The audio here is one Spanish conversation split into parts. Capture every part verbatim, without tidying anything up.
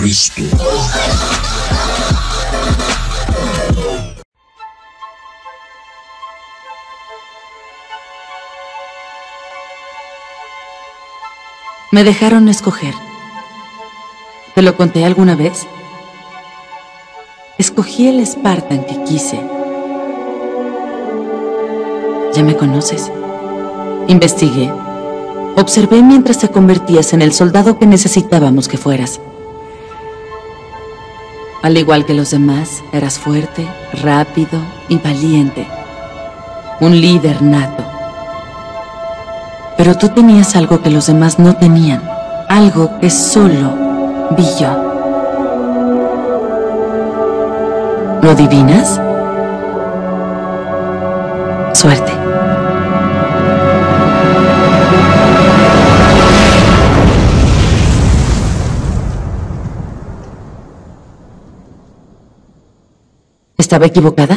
Cristo. Me dejaron escoger. ¿Te lo conté alguna vez? Escogí el Spartan que quise. Ya me conoces. Investigué. Observé mientras te convertías en el soldado que necesitábamos que fueras. Al igual que los demás, eras fuerte, rápido y valiente. Un líder nato. Pero tú tenías algo que los demás no tenían. Algo que solo vi yo. ¿Lo adivinas? Suerte. ¿Estaba equivocada?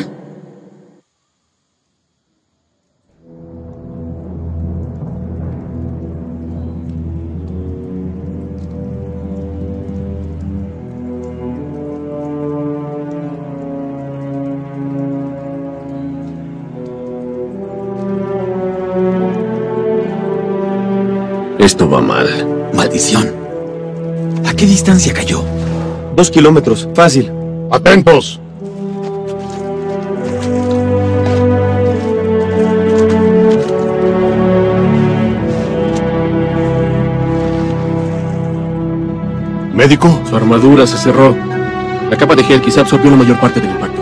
Esto va mal. Maldición. ¿A qué distancia cayó? Dos kilómetros. Fácil. ¡Atentos! ¿Médico? Su armadura se cerró. La capa de gel quizá absorbió la mayor parte del impacto.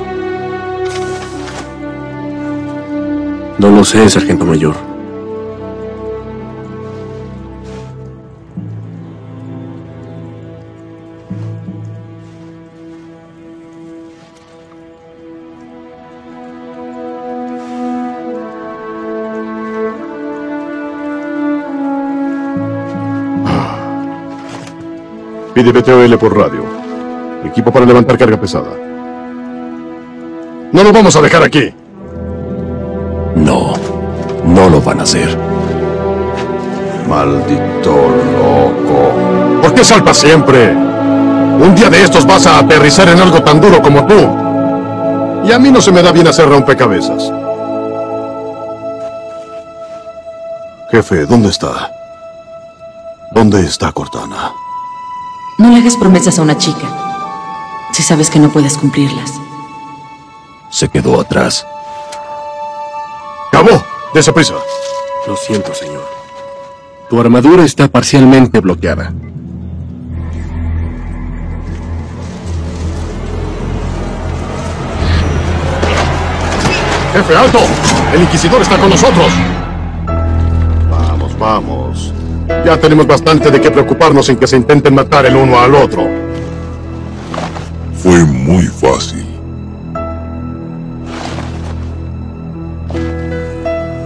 No lo sé, sargento mayor. Pide B T O L por radio. Equipo para levantar carga pesada. ¡No lo vamos a dejar aquí! No, no lo van a hacer. Maldito loco. ¿Por qué salpas siempre? Un día de estos vas a aterrizar en algo tan duro como tú. Y a mí no se me da bien hacer rompecabezas. Jefe, ¿dónde está? ¿Dónde está Cortana? No le hagas promesas a una chica, si sabes que no puedes cumplirlas. Se quedó atrás. ¡Cabo! ¡Dese prisa! Lo siento, señor. Tu armadura está parcialmente bloqueada. ¡Jefe, alto! ¡El Inquisidor está con nosotros! Vamos, vamos. Ya tenemos bastante de qué preocuparnos en que se intenten matar el uno al otro. Fue muy fácil.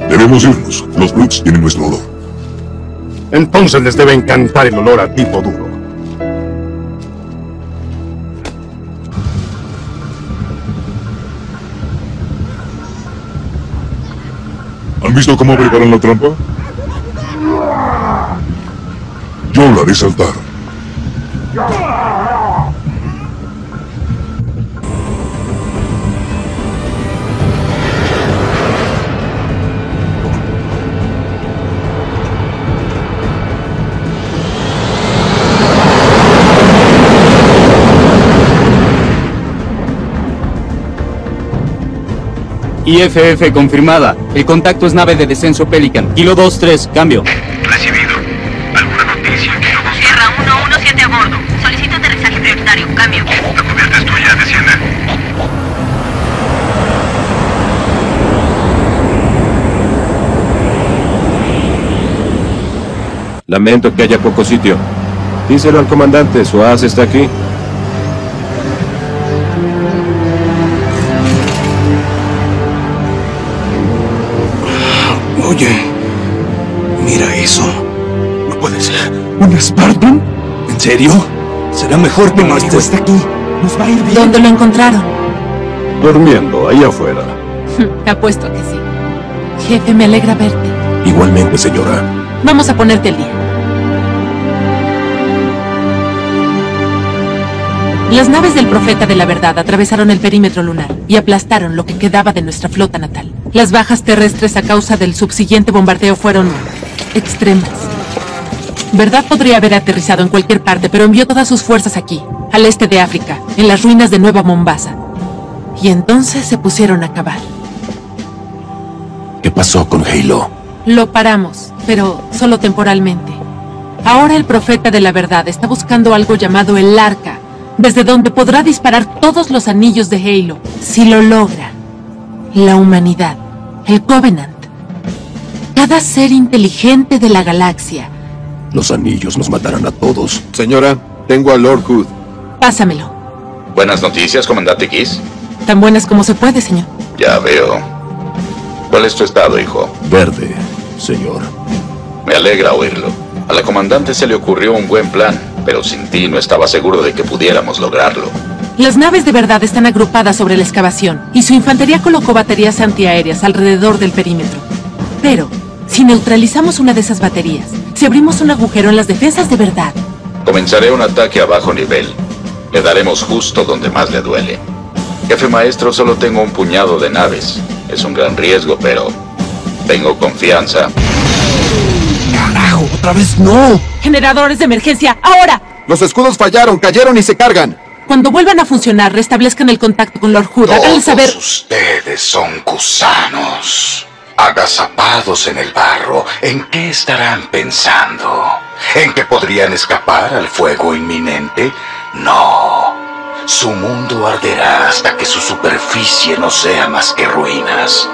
Debemos irnos. Los Brutes tienen nuestro olor. Entonces les debe encantar el olor a tipo duro. ¿Han visto cómo preparan la trampa? Yo lo haré saltar. I F F confirmada. El contacto es nave de descenso Pelican. Kilo dos tres, cambio. Lamento que haya poco sitio. Díselo al comandante, su as está aquí. Oye, mira eso. No puede ser. ¿Un Spartan? ¿En serio? Será mejor que no esté. Está aquí. Nos va a ir bien. ¿Dónde lo encontraron? Durmiendo, ahí afuera. Apuesto que sí. Jefe, me alegra verte. Igualmente, señora. Vamos a ponerte el día. Las naves del Profeta de la Verdad atravesaron el perímetro lunar y aplastaron lo que quedaba de nuestra flota natal. Las bajas terrestres a causa del subsiguiente bombardeo fueron extremas. Verdad podría haber aterrizado en cualquier parte, pero envió todas sus fuerzas aquí, al este de África, en las ruinas de Nueva Mombasa. Y entonces se pusieron a cavar. ¿Qué pasó con Halo? Lo paramos, pero solo temporalmente. Ahora el Profeta de la Verdad está buscando algo llamado el Arca, desde donde podrá disparar todos los anillos de Halo. Si lo logra, la humanidad, el Covenant, cada ser inteligente de la galaxia... Los anillos nos matarán a todos. Señora, tengo a Lord Hood. Pásamelo. Buenas noticias, comandante Kiss. Tan buenas como se puede, señor. Ya veo. ¿Cuál es tu estado, hijo? Verde, señor. Me alegra oírlo. A la comandante se le ocurrió un buen plan, pero sin ti no estaba seguro de que pudiéramos lograrlo. Las naves de Verdad están agrupadas sobre la excavación, y su infantería colocó baterías antiaéreas alrededor del perímetro. Pero, si neutralizamos una de esas baterías, si abrimos un agujero en las defensas de Verdad... Comenzaré un ataque a bajo nivel. Le daremos justo donde más le duele. Jefe maestro, solo tengo un puñado de naves. Es un gran riesgo, pero... tengo confianza. ¡Carajo! ¡Otra vez no! ¡Generadores de emergencia! ¡Ahora! Los escudos fallaron, cayeron y se cargan. Cuando vuelvan a funcionar, restablezcan el contacto con Lord Hood. Háganle saber... Todos ustedes son gusanos. Agazapados en el barro, ¿en qué estarán pensando? ¿En que podrían escapar al fuego inminente? No. Su mundo arderá hasta que su superficie no sea más que ruinas.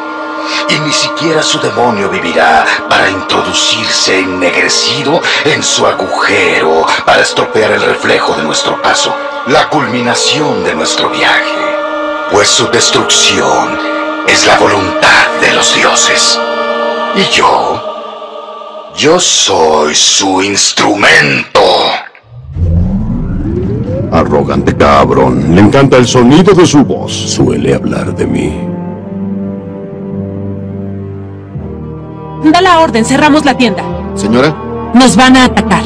Y ni siquiera su demonio vivirá para introducirse ennegrecido en su agujero, para estropear el reflejo de nuestro paso, la culminación de nuestro viaje. Pues su destrucción... es la voluntad de los dioses. Y yo... yo soy su instrumento. Arrogante cabrón. Le encanta el sonido de su voz. Suele hablar de mí. Da la orden, cerramos la tienda. Señora. Nos van a atacar.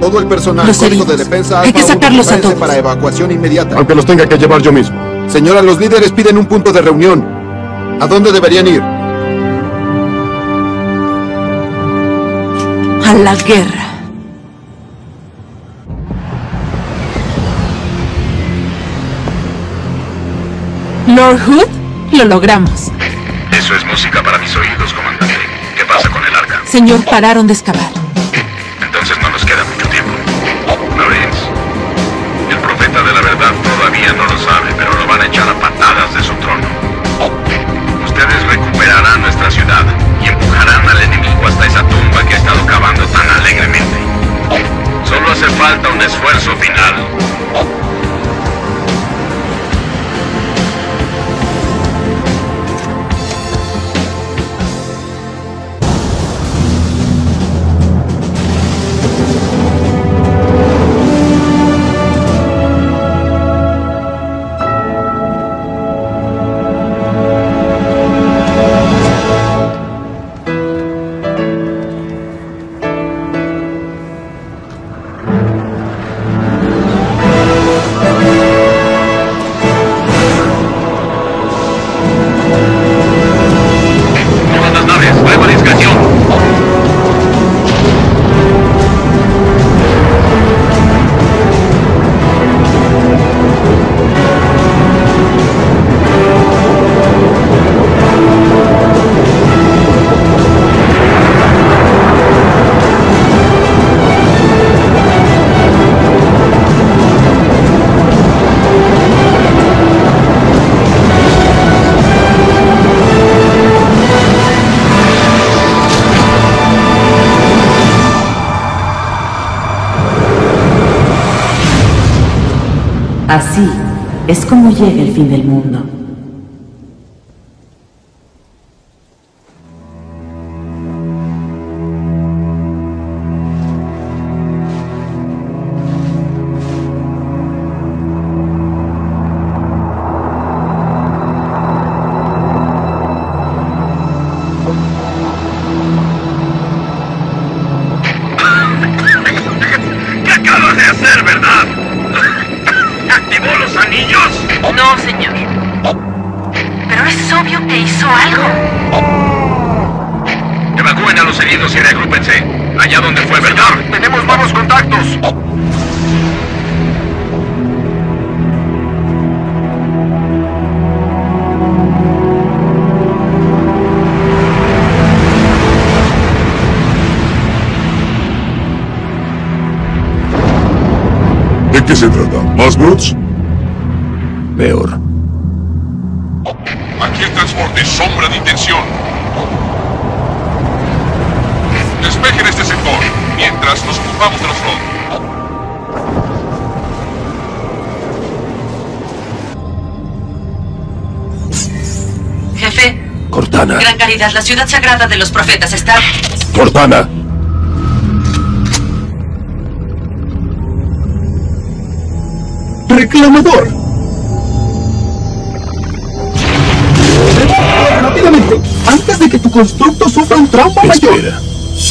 Todo el personal, los código heridos. De defensa... Hay que sacarlos a todos. ...para evacuación inmediata. Aunque los tenga que llevar yo mismo. Señora, los líderes piden un punto de reunión. ¿A dónde deberían ir? A la guerra. Lord Hood, lo logramos. Eso es música para mis oídos, comandante. ¿Qué pasa con el arca? Señor, pararon de excavar. Entonces no nos queda mucho tiempo. Lawrence, el Profeta de la Verdad todavía no lo sabe, pero lo van a echar a patadas de su trono. Ustedes recuperarán nuestra ciudad y empujarán al enemigo hasta esa tumba que ha estado cavando tan alegremente. Solo hace falta un esfuerzo final. Así es como llega el fin del mundo. ¿Qué acabas de hacer, verdad? o algo. Oh. Evacúen a los heridos y reagrúpense. Allá donde fue Verdad. Tenemos nuevos contactos. Oh. ¿Qué se trata? ¿Más bots? Peor. Aquí el transporte sombra de intención. Despejen este sector mientras nos ocupamos de los Flood. Jefe. Cortana. Gran Caridad, la ciudad sagrada de los profetas está... Cortana. ¡Reclamador! ¡Reclamador! ¡Rápidamente! ¡Antes de que tu constructo sufra un trauma mayor! Espera,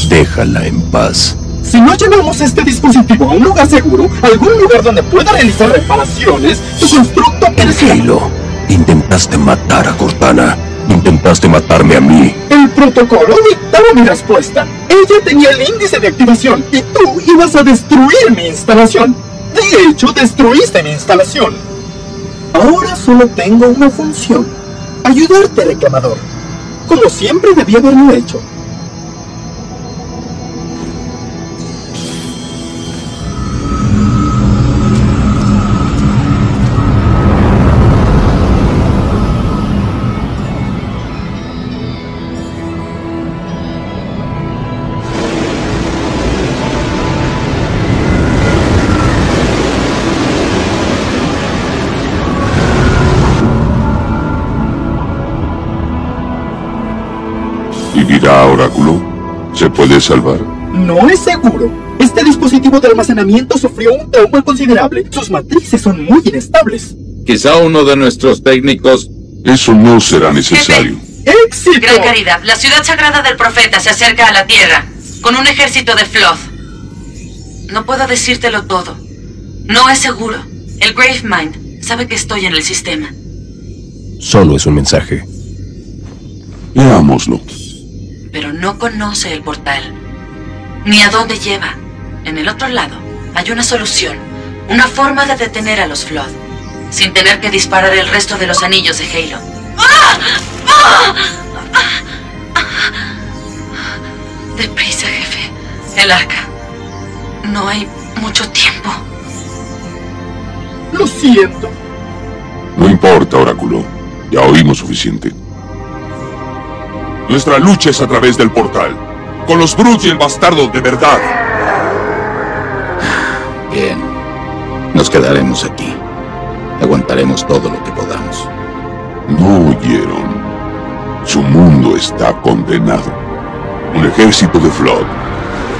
déjala en paz. Si no llevamos este dispositivo a un lugar seguro, algún lugar donde pueda realizar reparaciones, tu constructo perecerá. Halo, intentaste matar a Cortana. Intentaste matarme a mí. El protocolo dictaba mi respuesta. Ella tenía el índice de activación y tú ibas a destruir mi instalación. De hecho, destruiste mi instalación. Ahora solo tengo una función: ayudarte, reclamador. Como siempre debí haberlo hecho. ¿Vivirá Oráculo? ¿Se puede salvar? No es seguro. Este dispositivo de almacenamiento sufrió un trauma considerable. Sus matrices son muy inestables. Quizá uno de nuestros técnicos... Eso no será necesario. Jefe. ¡Éxito! Gran Caridad, la ciudad sagrada del profeta se acerca a la Tierra, con un ejército de Flood. No puedo decírtelo todo. No es seguro. El Gravemind sabe que estoy en el sistema. Solo es un mensaje. Leámoslo. Pero no conoce el portal, ni a dónde lleva. En el otro lado hay una solución, una forma de detener a los Flood, sin tener que disparar el resto de los anillos de Halo. Deprisa, jefe. El Arca. No hay mucho tiempo. Lo siento. No importa, Oráculo. Ya oímos suficiente. Nuestra lucha es a través del portal, con los Brutes y el bastardo de Verdad. Bien, nos quedaremos aquí. Aguantaremos todo lo que podamos. No oyeron. Su mundo está condenado. Un ejército de Flood,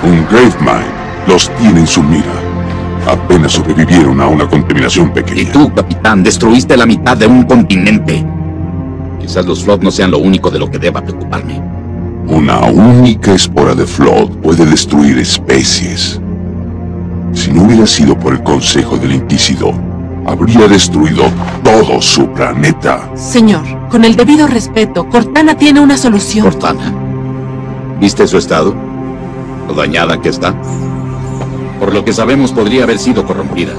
un Gravemind, los tiene en su mira. Apenas sobrevivieron a una contaminación pequeña. Y tú, capitán, destruiste la mitad de un continente. Quizás los Flood no sean lo único de lo que deba preocuparme. Una única espora de Flood puede destruir especies. Si no hubiera sido por el consejo del Inquisidor, habría destruido todo su planeta. Señor, con el debido respeto, Cortana tiene una solución. Cortana. ¿Viste su estado? Lo dañada que está. Por lo que sabemos, podría haber sido corrompida.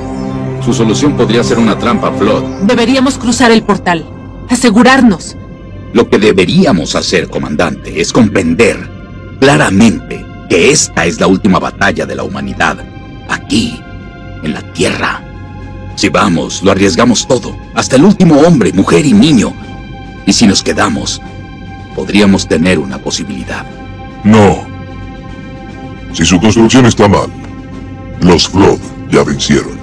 Su solución podría ser una trampa, Flood. Deberíamos cruzar el portal. Asegurarnos. Lo que deberíamos hacer, comandante, es comprender claramente que esta es la última batalla de la humanidad, aquí, en la Tierra. Si vamos, lo arriesgamos todo, hasta el último hombre, mujer y niño. Y si nos quedamos, podríamos tener una posibilidad. No. Si su construcción está mal, los Flood ya vencieron.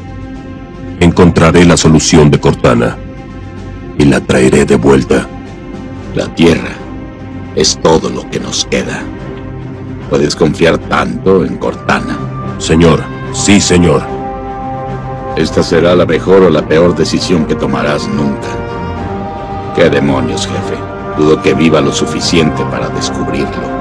Encontraré la solución de Cortana y la traeré de vuelta. La Tierra es todo lo que nos queda. ¿Puedes confiar tanto en Cortana? Señor, sí, señor. Esta será la mejor o la peor decisión que tomarás nunca. ¿Qué demonios, jefe? Dudo que viva lo suficiente para descubrirlo.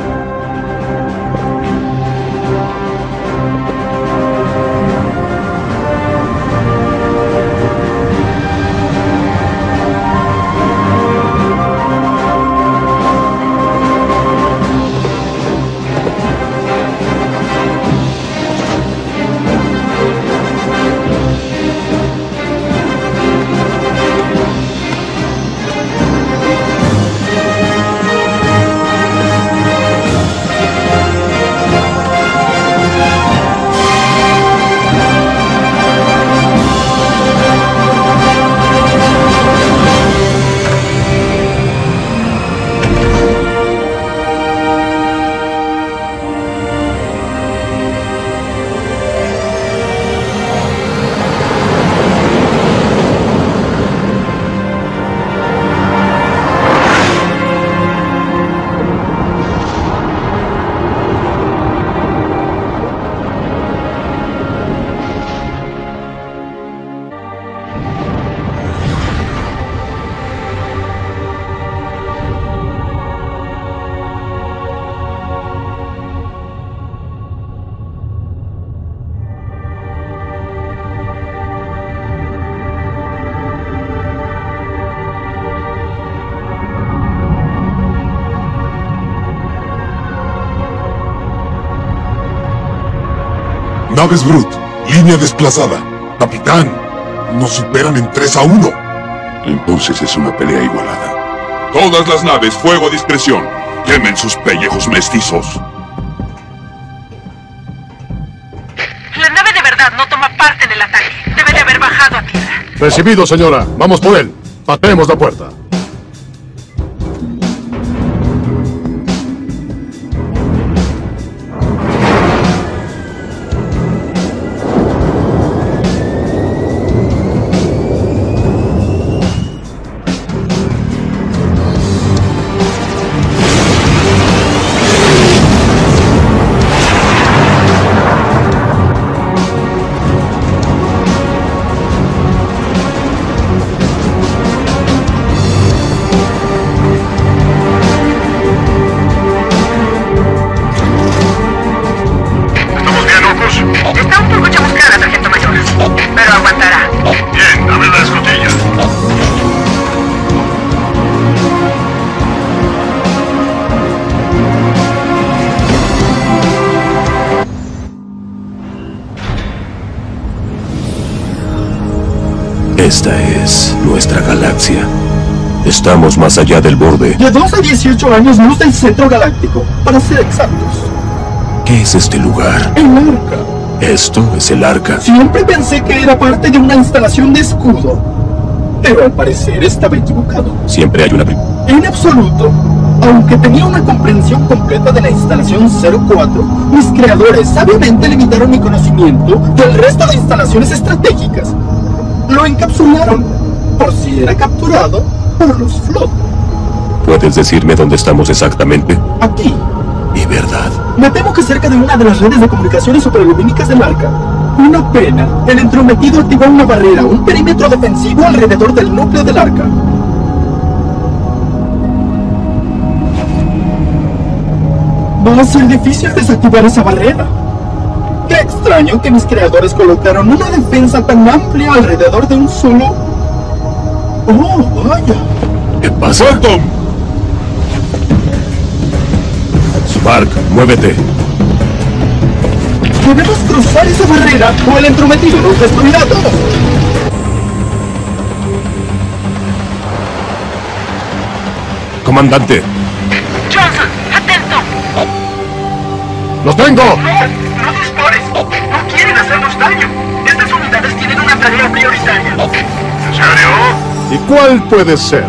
Naves Brut, línea desplazada. Capitán, nos superan en tres a uno. Entonces es una pelea igualada. Todas las naves, fuego a discreción. Quemen sus pellejos mestizos. La nave de verdad no toma parte en el ataque. Debe de haber bajado a tierra. Recibido, señora. Vamos por él. Patemos la puerta. Esta es nuestra galaxia. Estamos más allá del borde. De dos a dieciocho años luz del centro galáctico, para ser exactos. ¿Qué es este lugar? El Arca. Esto es el Arca. Siempre pensé que era parte de una instalación de escudo, pero al parecer estaba equivocado. Siempre hay una... En absoluto. Aunque tenía una comprensión completa de la instalación cero cuatro, mis creadores sabiamente limitaron mi conocimiento del resto de instalaciones estratégicas. Lo encapsularon, por si era capturado por los Flood. ¿Puedes decirme dónde estamos exactamente? Aquí. ¿Y verdad? Me temo que cerca de una de las redes de comunicaciones superlumínicas del Arca. Una pena. El entrometido activó una barrera, un perímetro defensivo alrededor del núcleo del Arca. Va a ser difícil desactivar esa barrera. Qué extraño que mis creadores colocaron una defensa tan amplia alrededor de un solo... ¡Oh, vaya! ¿Qué pasa? ¡Phantom! Spark, muévete. Debemos cruzar esa barrera o el entrometido nos destruirá a todos. Comandante. Johnson, atento. ¡Los tengo! ¡No, no! No quieren hacernos daño. Estas unidades tienen una tarea prioritaria. ¿En serio? ¿Y cuál puede ser?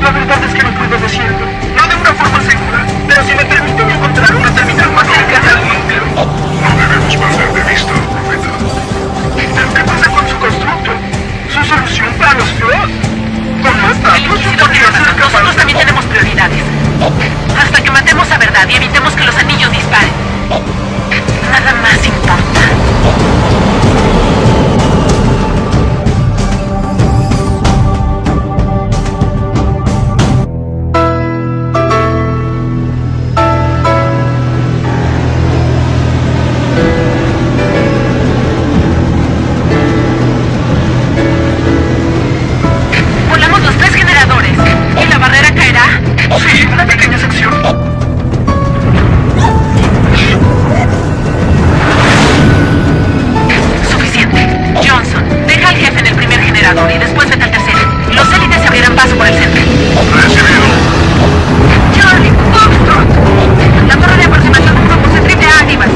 La verdad es que no puedo decirlo. No de una forma segura, pero si me permiten encontrar una terminal más cercana al núcleo. No debemos perder de vista, Profeta. ¿Qué pasa con su constructo? ¿Su solución para los Flood? Con los datos, nosotros también tenemos prioridades. Hasta que matemos a verdad y evitemos que los anillos disparen. Nada más importa. Volamos los tres generadores. ¿Y la barrera caerá? Sí, una pequeña sección. Y después vete al tercero. Los élites se abrirán paso por el centro. ¡Recibido! ¡Charlie! ¡Foxtrot! La torre de aproximación de grupos en triple A activas.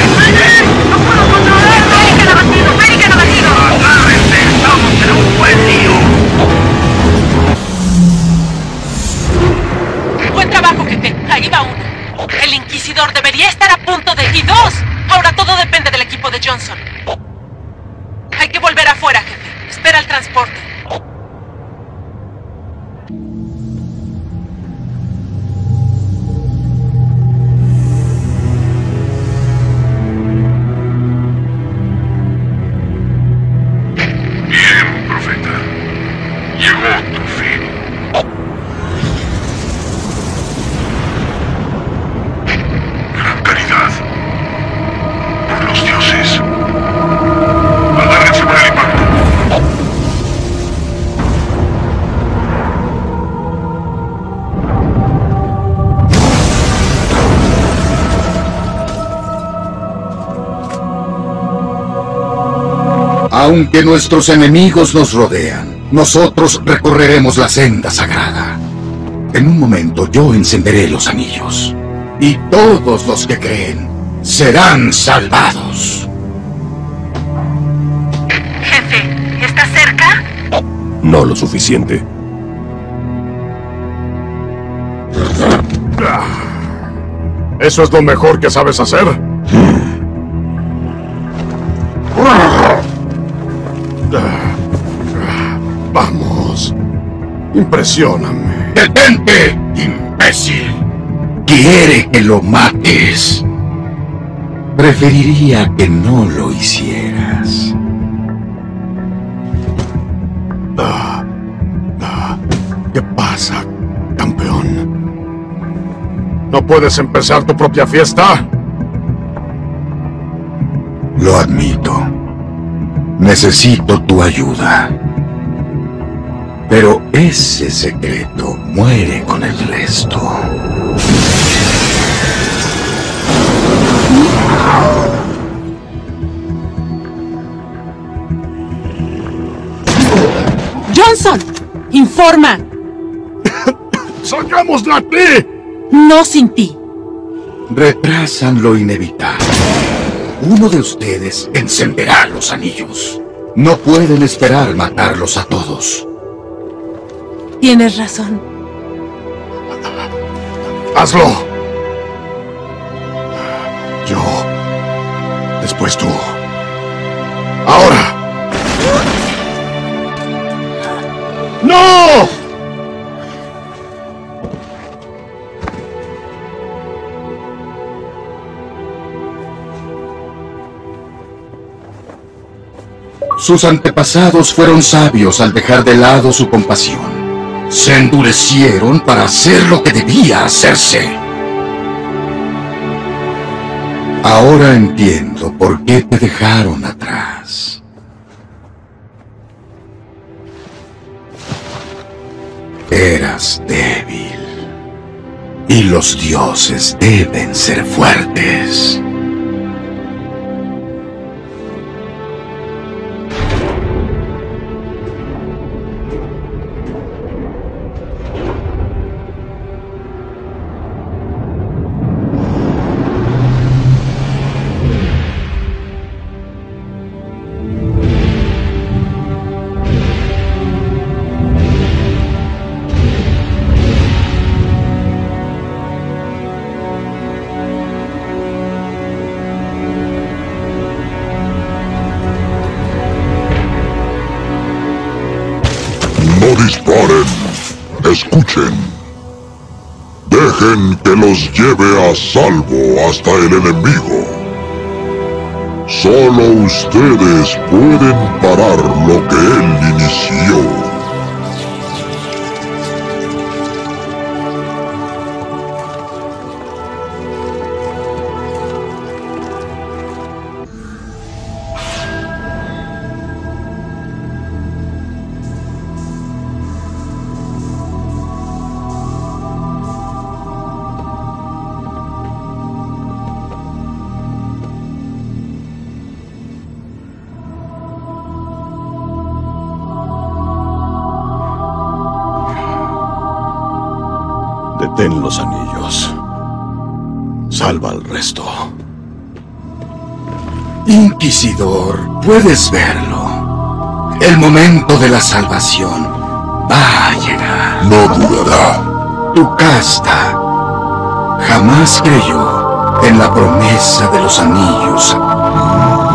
¡Espere! ¡No puedo controlarlo! ¡Pelican abatido! ¡Pelican abatido! ¡Agárrense! ¡Estamos en un buen lío! Buen trabajo, jefe. Ahí va uno. El Inquisidor debería estar a punto de... ¡Y dos! Ahora todo depende del equipo de Johnson. Hay que volver afuera, jefe. Espera el transporte. Aunque nuestros enemigos nos rodean, nosotros recorreremos la senda sagrada. En un momento yo encenderé los anillos, y todos los que creen serán salvados. Jefe, ¿estás cerca? No lo suficiente. ¿Eso es lo mejor que sabes hacer? Vamos. Impresióname. ¡Detente, imbécil! Quiere que lo mates. Preferiría que no lo hicieras. ¿Qué pasa, campeón? ¿No puedes empezar tu propia fiesta? Lo admito. Necesito tu ayuda. Pero ese secreto muere con el resto. Johnson, informa. ¡Sacámosla a ti! No sin ti. Retrasan lo inevitable. Uno de ustedes encenderá los anillos. No pueden esperar matarlos a todos. Tienes razón. ¡Hazlo! Yo. Después tú. ¡Ahora! ¡No! Sus antepasados fueron sabios al dejar de lado su compasión. Se endurecieron para hacer lo que debía hacerse. Ahora entiendo por qué te dejaron atrás. Eras débil. Y los dioses deben ser fuertes. Escuchen. Dejen que los lleve a salvo hasta el enemigo. Solo ustedes pueden parar lo que él inició. Ten los anillos. Salva al resto. Inquisidor, puedes verlo. El momento de la salvación va a llegar. No durará. Tu casta jamás creyó en la promesa de los anillos.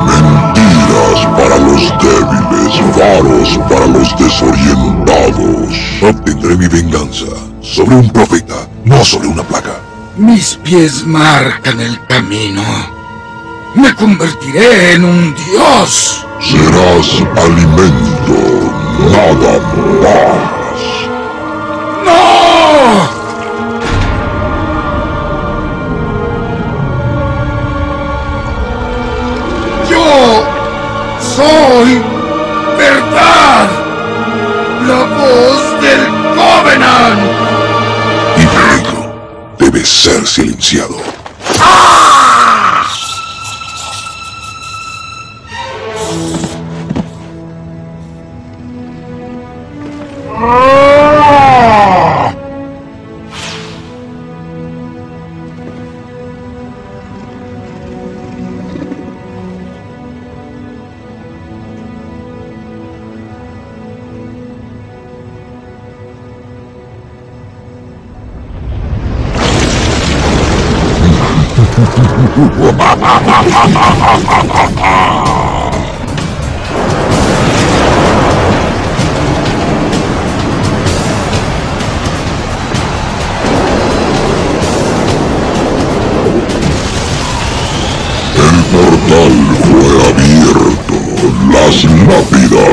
Mentiras para los débiles, varos para los desorientados. Obtendré mi venganza sobre un profeta, no sobre una placa. Mis pies marcan el camino. Me convertiré en un dios. Serás alimento, nada más. ¡No! Yo soy verdad, la voz del Covenant. Debe ser silenciado. ¡Ah!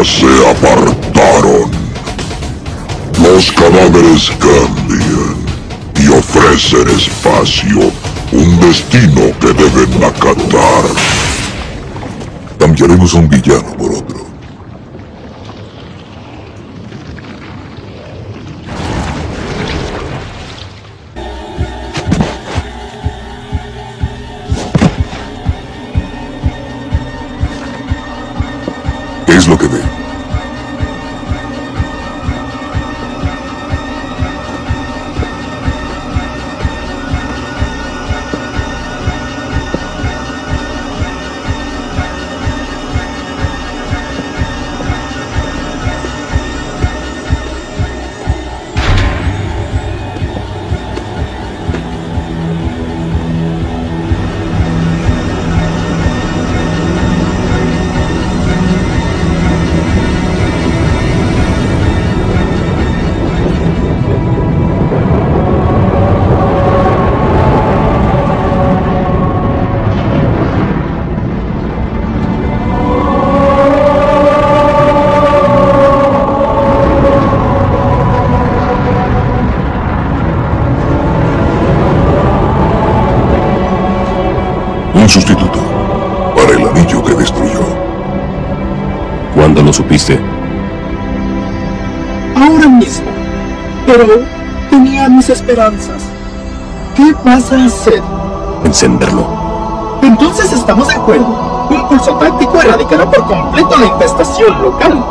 Se apartaron. Los cadáveres cambian y ofrecen espacio, un destino que deben acatar. Cambiaremos un villano por otro. Lo que ve. Sustituto para el anillo que destruyó. ¿Cuándo lo supiste? Ahora mismo. Pero tenía mis esperanzas. ¿Qué vas a hacer? Encenderlo. Entonces estamos de acuerdo. Un pulso táctico erradicará por completo la infestación local.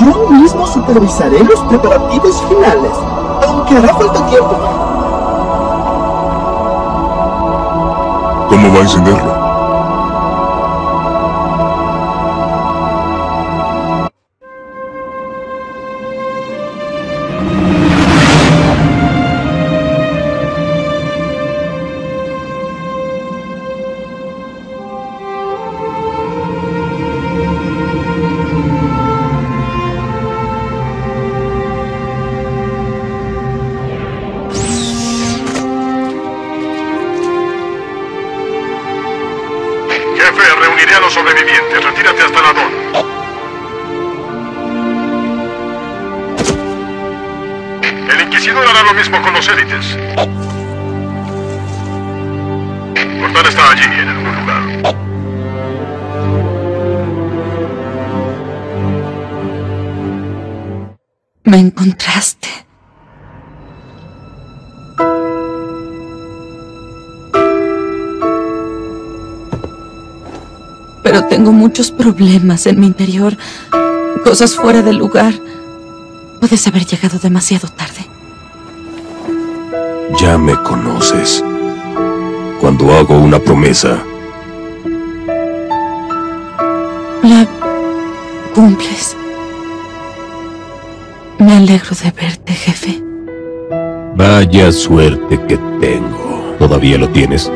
Yo mismo supervisaré los preparativos finales, aunque hará falta tiempo. ¿Cómo va a encenderlo? Tengo muchos problemas en mi interior, cosas fuera del lugar. Puedes haber llegado demasiado tarde. Ya me conoces. Cuando hago una promesa, la cumples. Me alegro de verte, jefe. Vaya suerte que tengo. ¿Todavía lo tienes?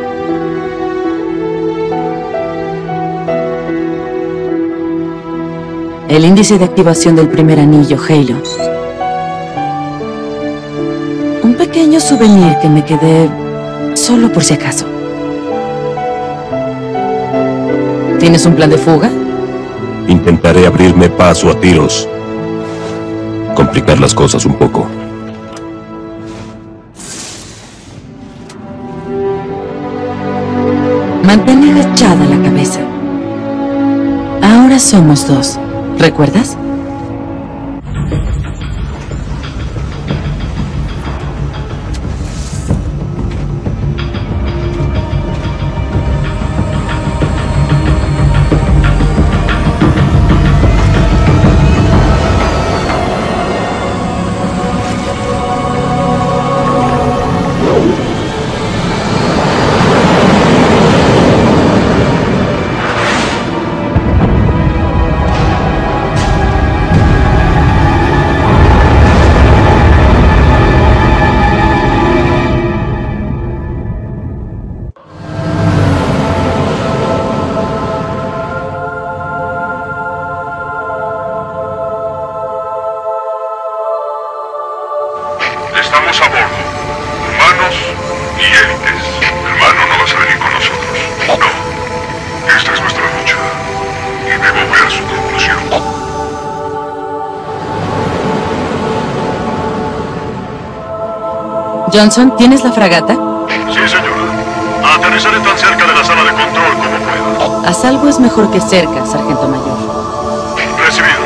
El índice de activación del primer anillo, Halo. Un pequeño souvenir que me quedé solo por si acaso. ¿Tienes un plan de fuga? Intentaré abrirme paso a tiros. Complicar las cosas un poco. Mantén agachada la cabeza. Ahora somos dos. ¿Recuerdas? Johnson, ¿tienes la fragata? Sí, señora. Aterrizaré tan cerca de la sala de control como pueda. A salvo es mejor que cerca, sargento mayor. Recibido.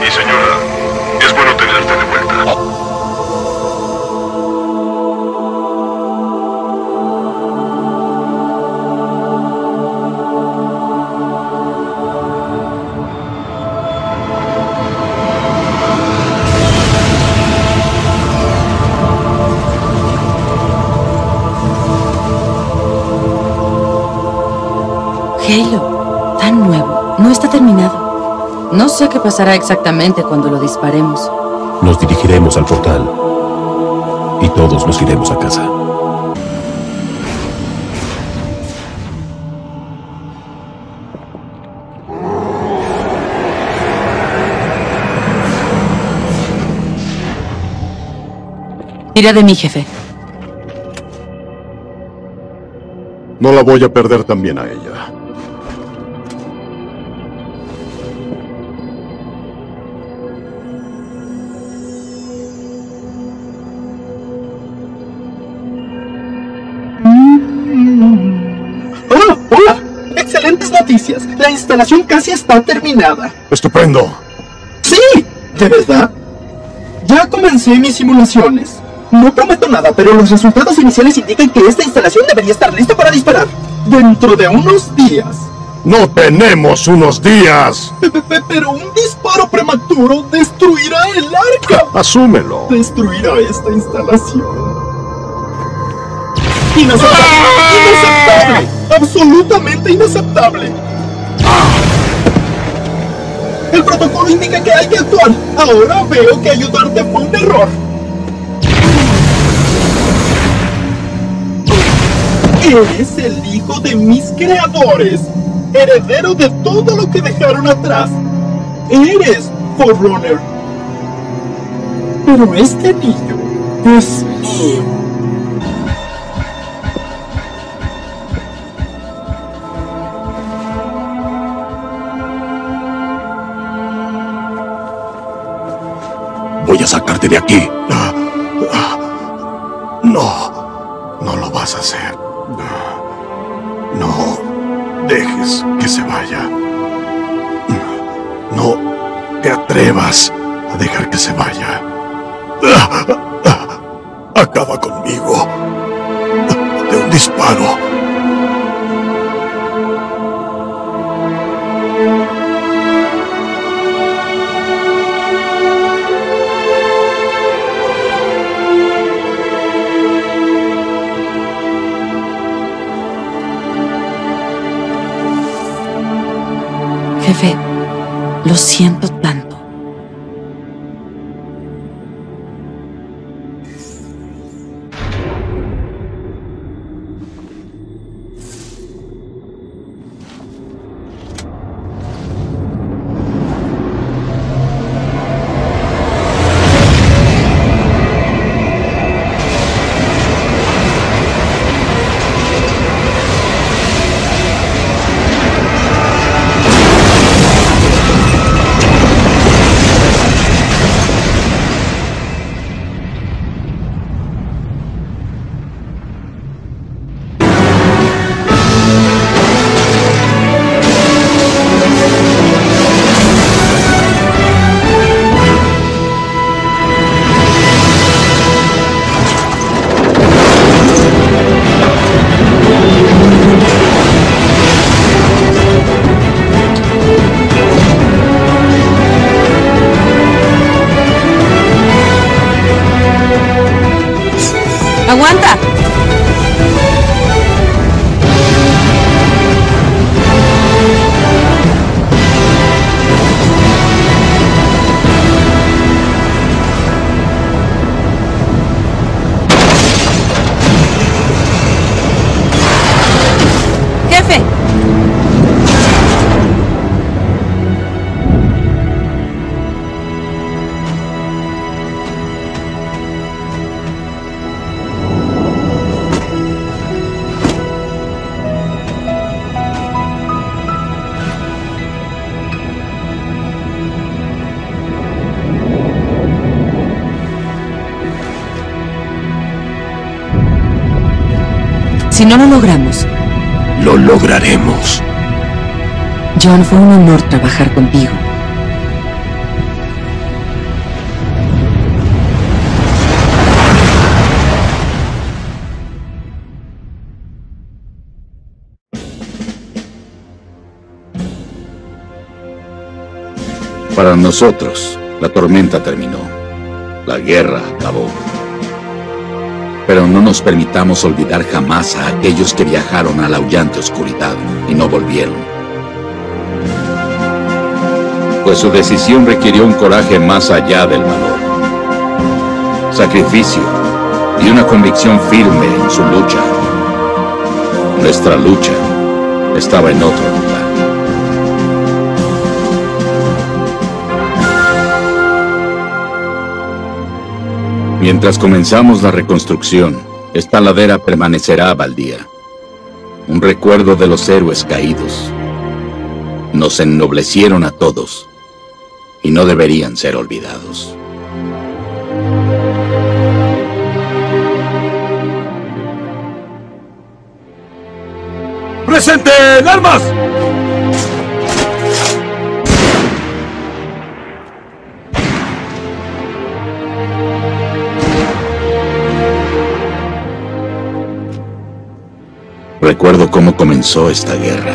Y señora, es bueno tenerte de vuelta. Halo, tan nuevo, no está terminado. No sé qué pasará exactamente cuando lo disparemos. Nos dirigiremos al portal y todos nos iremos a casa. Tira de mí, jefe. No la voy a perder también a ella. La instalación casi está terminada. ¡Estupendo! ¡Sí! ¿De verdad? Ya comencé mis simulaciones. No prometo nada, pero los resultados iniciales indican que esta instalación debería estar lista para disparar dentro de unos días. ¡No tenemos unos días! Pero un disparo prematuro destruirá el arca. ¡Asúmelo! Destruirá esta instalación. ¡Inaceptable! ¡Inaceptable! ¡Absolutamente inaceptable! El protocolo indica que hay que actuar. Ahora veo que ayudarte fue un error. Eres el hijo de mis creadores, heredero de todo lo que dejaron atrás. Eres Forerunner. Pero este niño es mío. Voy a sacarte de aquí. No, no lo vas a hacer. No dejes que se vaya. No te atrevas a dejar que se vaya. Acaba conmigo de un disparo. Jefe, lo siento tanto. Si no lo logramos... Lo lograremos. John, fue un honor trabajar contigo. Para nosotros, la tormenta terminó. La guerra acabó. Pero no nos permitamos olvidar jamás a aquellos que viajaron a la aullante oscuridad y no volvieron. Pues su decisión requirió un coraje más allá del valor. Sacrificio y una convicción firme en su lucha. Nuestra lucha estaba en otro lugar. Mientras comenzamos la reconstrucción, esta ladera permanecerá baldía. Un recuerdo de los héroes caídos. Nos ennoblecieron a todos y no deberían ser olvidados. ¡Presenten armas! Recuerdo cómo comenzó esta guerra,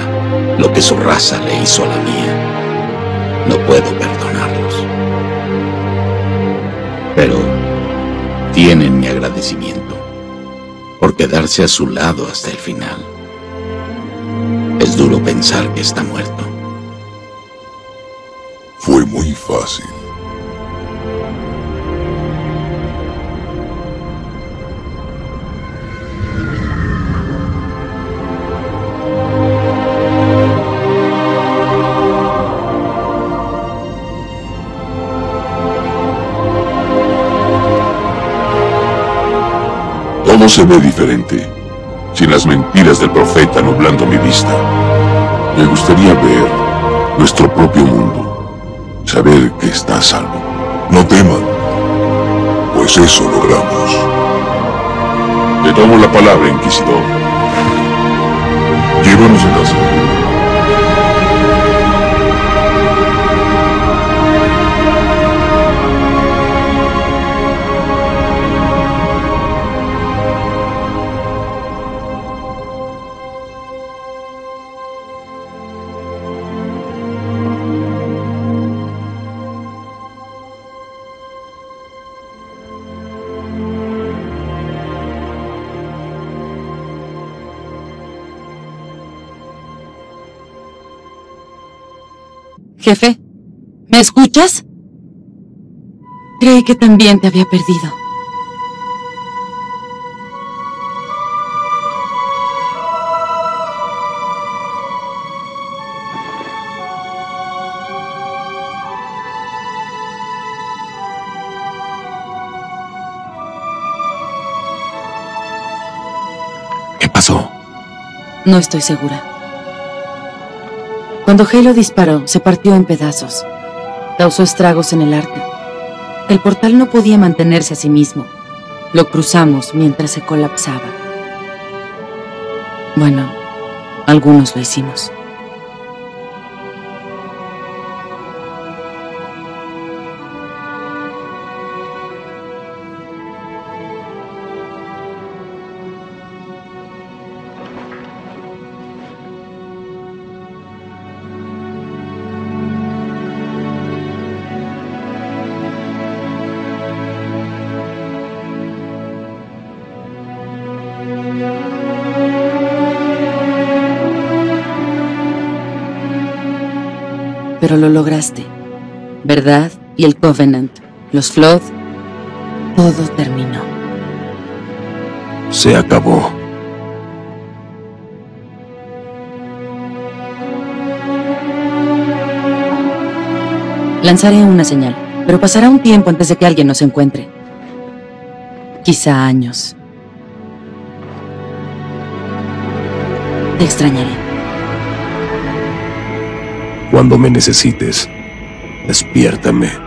lo que su raza le hizo a la mía. No puedo perdonarlos. Pero tienen mi agradecimiento por quedarse a su lado hasta el final. Es duro pensar que está muerto. Fue muy fácil. No se ve diferente, sin las mentiras del profeta nublando mi vista. Me gustaría ver nuestro propio mundo, saber que está a salvo. No teman, pues eso logramos. Le tomo la palabra, Inquisidor. Llévanos a casa. Jefe, ¿me escuchas? Creí que también te había perdido. ¿Qué pasó? No estoy segura. Cuando Halo disparó, se partió en pedazos. Causó estragos en el arca. El portal no podía mantenerse a sí mismo. Lo cruzamos mientras se colapsaba. Bueno, algunos lo hicimos. Pero lo lograste. Verdad y el Covenant, los Flood, todo terminó. Se acabó. Lanzaré una señal, pero pasará un tiempo antes de que alguien nos encuentre. Quizá años. Te extrañaré. Cuando me necesites, despiértame.